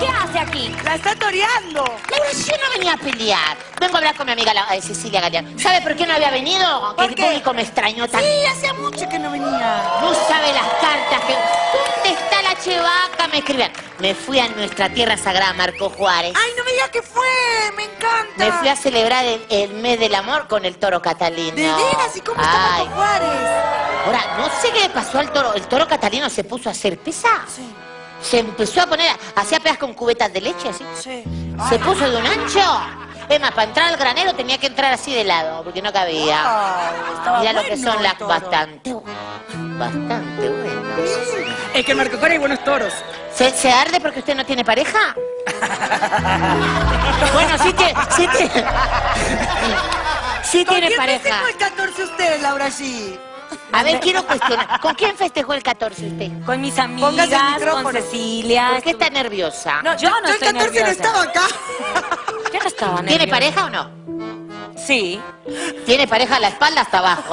¿Qué hace aquí? La está toreando. Laura, yo no venía a pelear. Vengo a hablar con mi amiga Cecilia Galliano. ¿Sabe por qué no había venido? Que el público me extrañó tanto. Sí, hace mucho que no venía. No sabe las cartas que... ¿Dónde está la chevaca? Me escribían. Me fui a nuestra tierra sagrada, Marco Juárez. Ay, no me digas que fue. Me encanta. Me fui a celebrar el mes del amor con el toro Catalino. ¿De veras? ¿Y cómo está Marco Juárez? Ahora, no sé qué le pasó al toro. El toro Catalino se puso a hacer pesa. Sí. Se empezó a poner, hacía pedas con cubetas de leche, así. Sí. Se puso de un ancho. Es más, para entrar al granero tenía que entrar así de lado, porque no cabía. Wow, mirá bueno lo que son las bastante buenas. Es que en Marco Juárez hay buenos toros. ¿Se arde porque usted no tiene pareja? Bueno, sí tiene pareja. ¿Con quién festejó el 14 usted, Laura G? A ver, quiero cuestionar. ¿Con quién festejó el 14 usted? Con mis amigas, con Cecilia. ¿Por qué está nerviosa? No, yo no estoy nerviosa. Yo el 14 no estaba acá. Yo no estaba nerviosa. ¿Tiene pareja o no? Sí. ¿Tiene pareja a la espalda hasta abajo?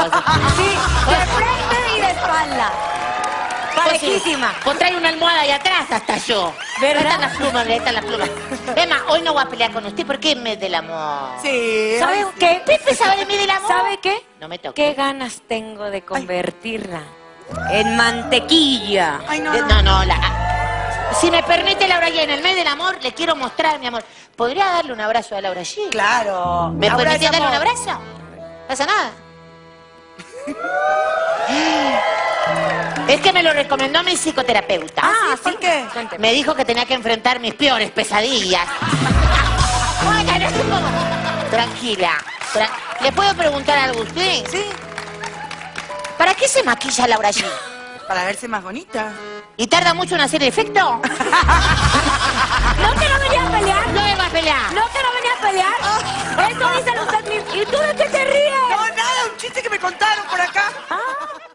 Sí, de frente y de espalda. Parejísima. Pues trae una almohada ahí atrás hasta yo. ¿Verdad? Ahí están las plumas, ahí están las plumas. Emma, hoy no voy a pelear con usted porque es mes del amor. Sí. ¿Sabe qué? Pepe sabe de mes del amor. ¿Sabe qué? No me toques. ¿Qué ganas tengo de convertirla en mantequilla? Ay, no, no. Si me permite, Laura G, en el mes del amor le quiero mostrar, mi amor. ¿Podría darle un abrazo a Laura G? Claro. ¿Me permitiría darle un abrazo? ¿No pasa nada? Es que me lo recomendó mi psicoterapeuta. Ah, ¿sí? ¿Por qué? Me dijo que tenía que enfrentar mis peores pesadillas. Tranquila. ¿Le puedo preguntar algo a usted? Sí. ¿Para qué se maquilla Laura G? Para verse más bonita. ¿Y tarda mucho en hacer el efecto? ¿No te lo venía a pelear? No iba a pelear. ¿No te lo venía a pelear? Eso dice usted mismo. ¿Y tú de qué